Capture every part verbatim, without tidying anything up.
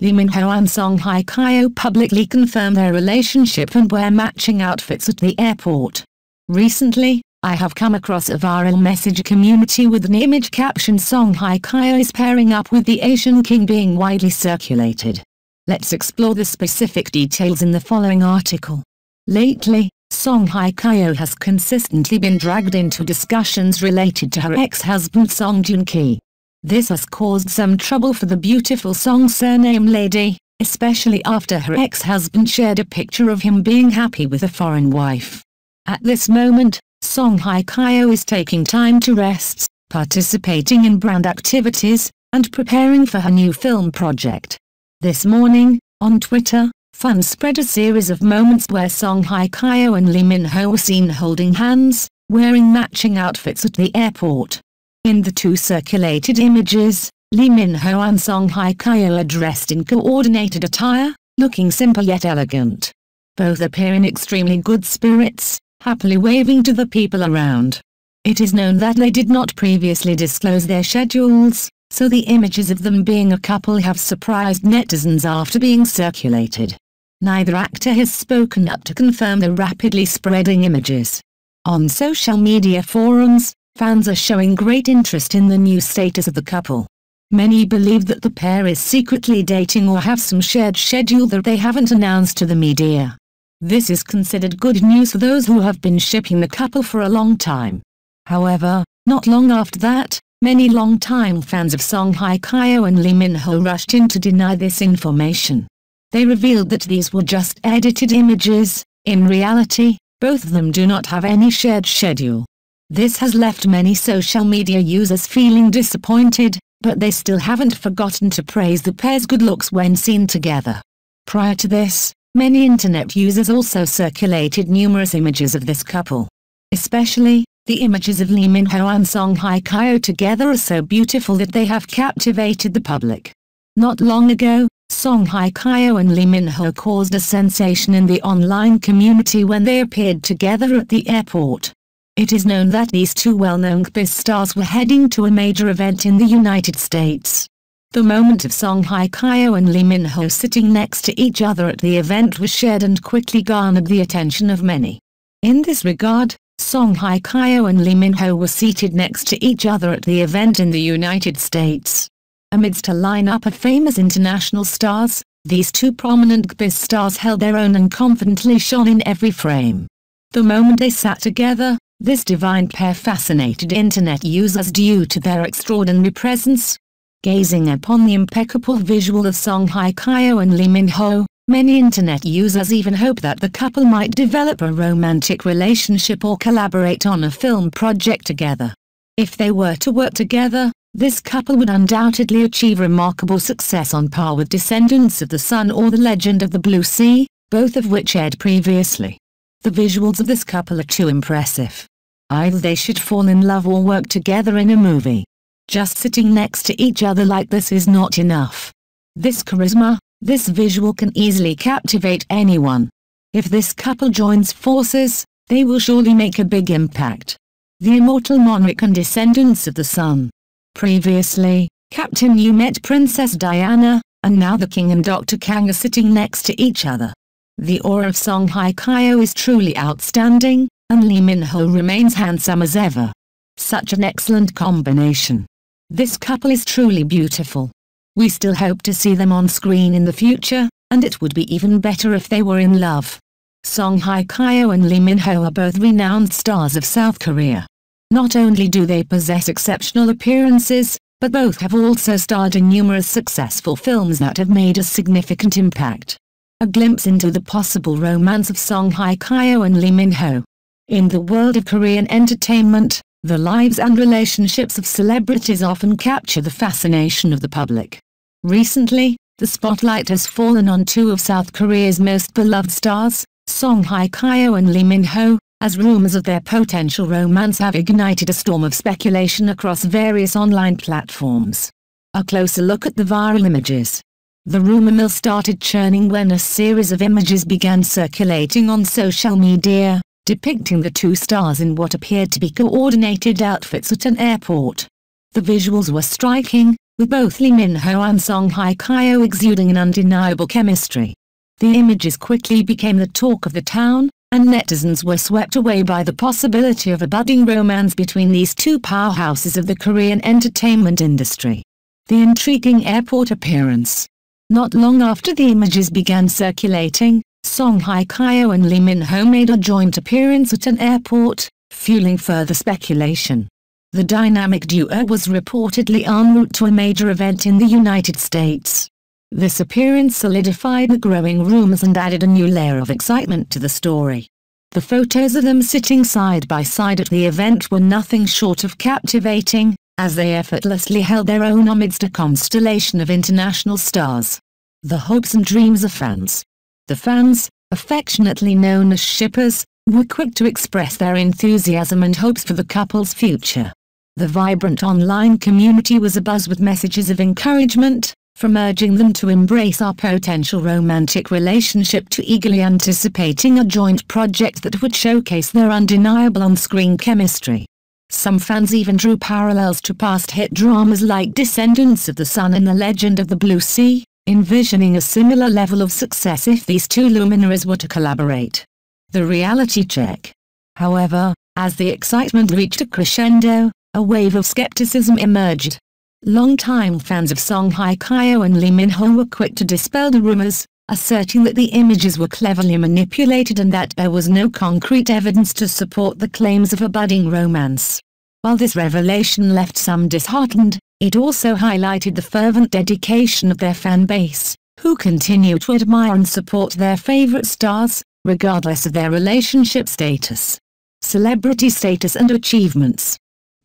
Lee Min-ho and Song Hye-kyo publicly confirmed their relationship and wear matching outfits at the airport. Recently, I have come across a viral message community with an image caption Song Hye-kyo is pairing up with the Asian king being widely circulated. Let's explore the specific details in the following article. Lately, Song Hye-kyo has consistently been dragged into discussions related to her ex-husband Song Joong-ki. This has caused some trouble for the beautiful Song surname lady, especially after her ex-husband shared a picture of him being happy with a foreign wife. At this moment, Song Hye-kyo is taking time to rest, participating in brand activities, and preparing for her new film project. This morning, on Twitter, Fun spread a series of moments where Song Hye-kyo and Lee Min-ho were seen holding hands, wearing matching outfits at the airport. In the two circulated images, Lee Min-ho and Song Hye-kyo are dressed in coordinated attire, looking simple yet elegant. Both appear in extremely good spirits, happily waving to the people around. It is known that they did not previously disclose their schedules, so the images of them being a couple have surprised netizens after being circulated. Neither actor has spoken up to confirm the rapidly spreading images. On social media forums, fans are showing great interest in the new status of the couple. Many believe that the pair is secretly dating or have some shared schedule that they haven't announced to the media. This is considered good news for those who have been shipping the couple for a long time. However, not long after that, many long-time fans of Song Hye-kyo and Lee Min-ho rushed in to deny this information. They revealed that these were just edited images. In reality, both of them do not have any shared schedule. This has left many social media users feeling disappointed, but they still haven't forgotten to praise the pair's good looks when seen together. Prior to this, many internet users also circulated numerous images of this couple. Especially, the images of Lee Min-ho and Song Hye-kyo together are so beautiful that they have captivated the public. Not long ago, Song Hye-kyo and Lee Min-ho caused a sensation in the online community when they appeared together at the airport. It is known that these two well-known showbiz stars were heading to a major event in the United States. The moment of Song Hye-kyo and Lee Min-ho sitting next to each other at the event was shared and quickly garnered the attention of many. In this regard, Song Hye-kyo and Lee Min-ho were seated next to each other at the event in the United States. Amidst a lineup of famous international stars, these two prominent showbiz stars held their own and confidently shone in every frame. The moment they sat together, this divine pair fascinated internet users due to their extraordinary presence. Gazing upon the impeccable visual of Song Hye-kyo and Lee Min-ho, many internet users even hope that the couple might develop a romantic relationship or collaborate on a film project together. If they were to work together, this couple would undoubtedly achieve remarkable success on par with Descendants of the Sun or The Legend of the Blue Sea, both of which aired previously. The visuals of this couple are too impressive. Either they should fall in love or work together in a movie. Just sitting next to each other like this is not enough. This charisma, this visual can easily captivate anyone. If this couple joins forces, they will surely make a big impact. The Immortal Monarch and Descendants of the Sun. Previously, Captain Yu met Princess Diana, and now the King and Doctor Kang are sitting next to each other. The aura of Song Hye-kyo is truly outstanding, and Lee Min-ho remains handsome as ever. Such an excellent combination. This couple is truly beautiful. We still hope to see them on screen in the future, and it would be even better if they were in love. Song Hye-kyo and Lee Min-ho are both renowned stars of South Korea. Not only do they possess exceptional appearances, but both have also starred in numerous successful films that have made a significant impact. A glimpse into the possible romance of Song Hye-kyo and Lee Min-ho. In the world of Korean entertainment, the lives and relationships of celebrities often capture the fascination of the public. Recently, the spotlight has fallen on two of South Korea's most beloved stars, Song Hye-kyo and Lee Min-ho, as rumors of their potential romance have ignited a storm of speculation across various online platforms. A closer look at the viral images. The rumor mill started churning when a series of images began circulating on social media, depicting the two stars in what appeared to be coordinated outfits at an airport. The visuals were striking, with both Lee Min-ho and Song Hye-kyo exuding an undeniable chemistry. The images quickly became the talk of the town, and netizens were swept away by the possibility of a budding romance between these two powerhouses of the Korean entertainment industry. The intriguing airport appearance. Not long after the images began circulating, Song Hye-kyo and Lee Min-ho made a joint appearance at an airport, fueling further speculation. The dynamic duo was reportedly en route to a major event in the United States. This appearance solidified the growing rumors and added a new layer of excitement to the story. The photos of them sitting side by side at the event were nothing short of captivating, as they effortlessly held their own amidst a constellation of international stars. The hopes and dreams of fans. The fans, affectionately known as shippers, were quick to express their enthusiasm and hopes for the couple's future. The vibrant online community was abuzz with messages of encouragement, from urging them to embrace our potential romantic relationship to eagerly anticipating a joint project that would showcase their undeniable on-screen chemistry. Some fans even drew parallels to past hit dramas like Descendants of the Sun and The Legend of the Blue Sea, envisioning a similar level of success if these two luminaries were to collaborate. The reality check. However, as the excitement reached a crescendo, a wave of skepticism emerged. Long-time fans of Song Hye-kyo and Lee Min-ho were quick to dispel the rumors, asserting that the images were cleverly manipulated and that there was no concrete evidence to support the claims of a budding romance. While this revelation left some disheartened, it also highlighted the fervent dedication of their fan base, who continue to admire and support their favorite stars, regardless of their relationship status, celebrity status and achievements.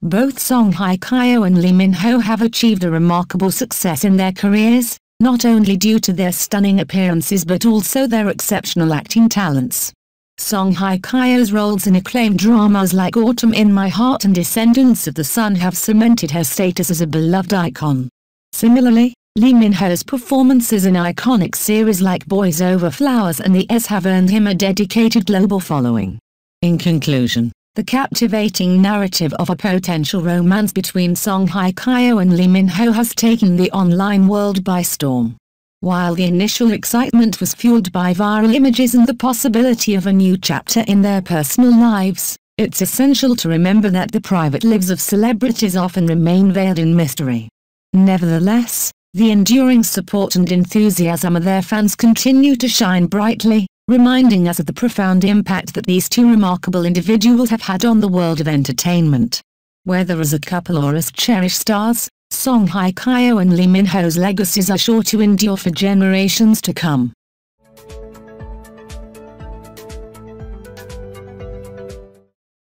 Both Song Hye-kyo and Lee Min-ho have achieved a remarkable success in their careers, not only due to their stunning appearances but also their exceptional acting talents. Song Hye-kyo's roles in acclaimed dramas like Autumn in My Heart and Descendants of the Sun have cemented her status as a beloved icon. Similarly, Lee Min-ho's performances in iconic series like Boys Over Flowers and The S have earned him a dedicated global following. In conclusion, the captivating narrative of a potential romance between Song Hye-kyo and Lee Min-ho has taken the online world by storm. While the initial excitement was fueled by viral images and the possibility of a new chapter in their personal lives, it's essential to remember that the private lives of celebrities often remain veiled in mystery. Nevertheless, the enduring support and enthusiasm of their fans continue to shine brightly, reminding us of the profound impact that these two remarkable individuals have had on the world of entertainment. Whether as a couple or as cherished stars, Song Hye-kyo and Lee Min-ho's legacies are sure to endure for generations to come.